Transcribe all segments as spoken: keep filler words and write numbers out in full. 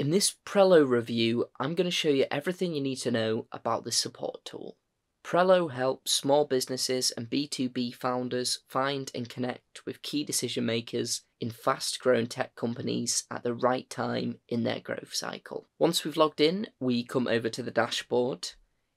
In this Prelo review, I'm going to show you everything you need to know about this support tool. Prelo helps small businesses and B two B founders find and connect with key decision makers in fast-growing tech companies at the right time in their growth cycle. Once we've logged in, we come over to the dashboard.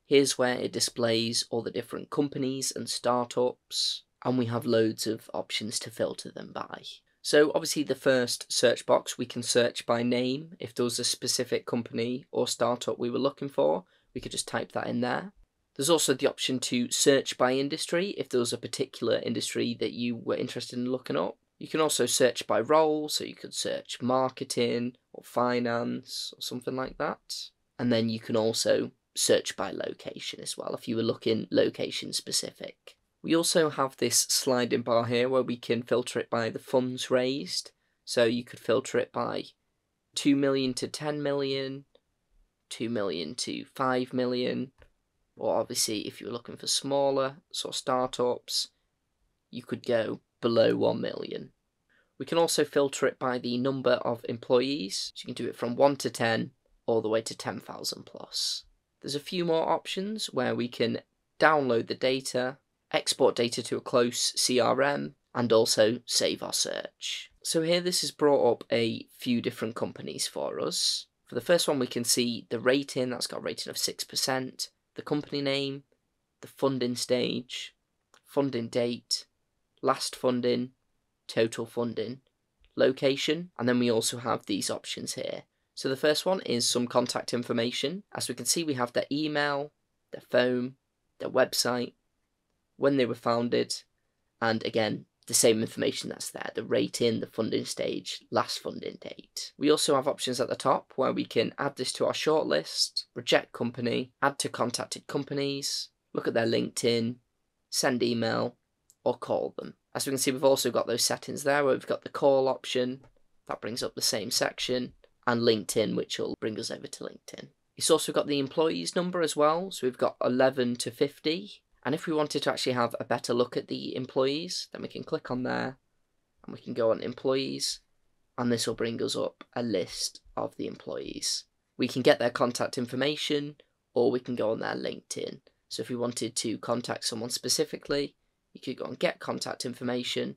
Here's where it displays all the different companies and startups, and we have loads of options to filter them by. So obviously the first search box, we can search by name. If there was a specific company or startup we were looking for, we could just type that in there. There's also the option to search by industry if there was a particular industry that you were interested in looking up. You can also search by role, so you could search marketing or finance or something like that. And then you can also search by location as well if you were looking location specific. We also have this sliding bar here where we can filter it by the funds raised. So you could filter it by two million to ten million, two million to five million, or obviously if you were looking for smaller sort of startups, you could go below one million. We can also filter it by the number of employees. So you can do it from one to ten all the way to ten thousand plus. There's a few more options where we can download the data, export data to a close C R M, and also save our search. So here this has brought up a few different companies for us. For the first one, we can see the rating. That's got a rating of six percent, the company name, the funding stage, funding date, last funding, total funding, location, and then we also have these options here. So the first one is some contact information. As we can see, we have their email, their phone, their website, when they were founded, and again the same information that's there, the rating, the funding stage, last funding date. We also have options at the top where we can add this to our shortlist, reject company, add to contacted companies, look at their LinkedIn, send email, or call them. As we can see, we've also got those settings there where we've got the call option, that brings up the same section, and LinkedIn, which will bring us over to LinkedIn. It's also got the employees number as well, so we've got eleven to fifty. And if we wanted to actually have a better look at the employees, then we can click on there and we can go on employees, and this will bring us up a list of the employees. We can get their contact information, or we can go on their LinkedIn. So if we wanted to contact someone specifically, you could go and get contact information,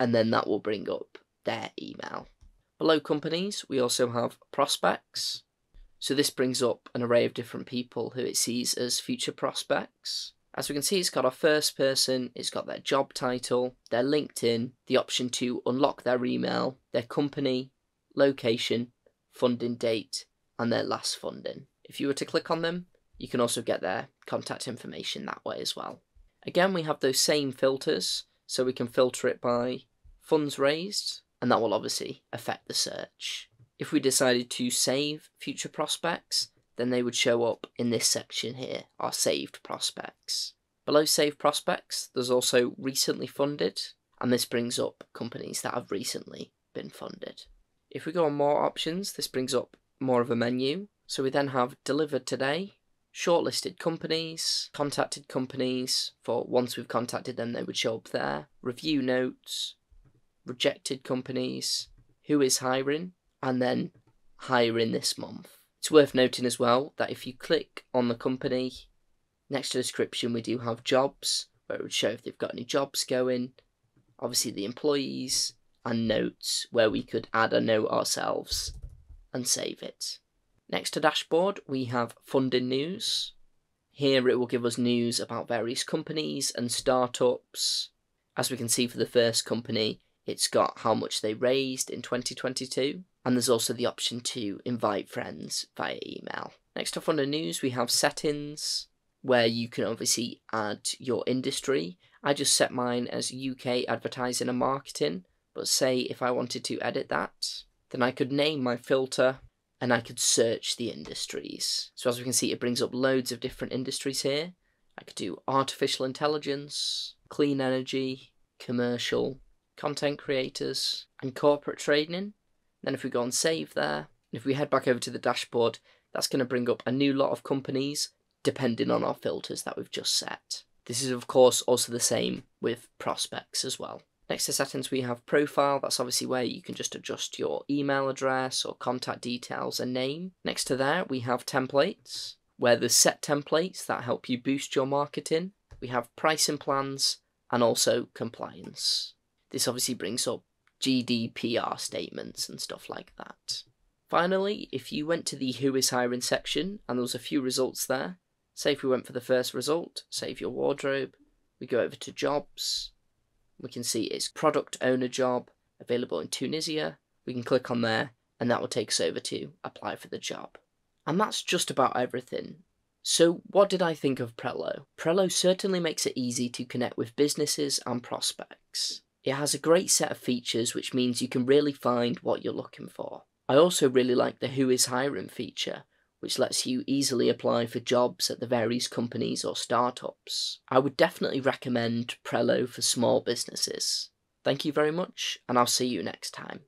and then that will bring up their email. Below companies, we also have prospects. So this brings up an array of different people who it sees as future prospects. As we can see, it's got our first person, it's got their job title, their LinkedIn, the option to unlock their email, their company, location, funding date, and their last funding. If you were to click on them, you can also get their contact information that way as well. Again, we have those same filters, so we can filter it by funds raised, and that will obviously affect the search. If we decided to save future prospects, then they would show up in this section here, our saved prospects. Below saved prospects, there's also recently funded, and this brings up companies that have recently been funded. If we go on more options, this brings up more of a menu. So we then have delivered today, shortlisted companies, contacted companies, for once we've contacted them, they would show up there, review notes, rejected companies, who is hiring, and then hiring this month. It's worth noting as well that if you click on the company, next to the description we do have jobs, where it would show if they've got any jobs going, obviously the employees, and notes where we could add a note ourselves and save it. Next to dashboard, we have funding news. Here it will give us news about various companies and startups. As we can see, for the first company, it's got how much they raised in twenty twenty-two. And there's also the option to invite friends via email. Next up on the news, we have settings, where you can obviously add your industry. I just set mine as U K advertising and marketing, but say if I wanted to edit that, then I could name my filter and I could search the industries. So as we can see, it brings up loads of different industries here. I could do artificial intelligence, clean energy, commercial, content creators, and corporate training. Then if we go and save there, and if we head back over to the dashboard, that's going to bring up a new lot of companies depending on our filters that we've just set. This is of course also the same with prospects as well. Next to settings we have profile, that's obviously where you can just adjust your email address or contact details and name. Next to there we have templates, where there's set templates that help you boost your marketing. We have pricing plans and also compliance. This obviously brings up G D P R statements and stuff like that. Finally, if you went to the Who is Hiring section and there was a few results there, say if we went for the first result, save your wardrobe, we go over to jobs, we can see it's product owner job available in Tunisia. We can click on there and that will take us over to apply for the job. And that's just about everything. So what did I think of Prelo? Prelo certainly makes it easy to connect with businesses and prospects. It has a great set of features, which means you can really find what you're looking for. I also really like the Who is Hiring feature, which lets you easily apply for jobs at the various companies or startups. I would definitely recommend Prelo for small businesses. Thank you very much, and I'll see you next time.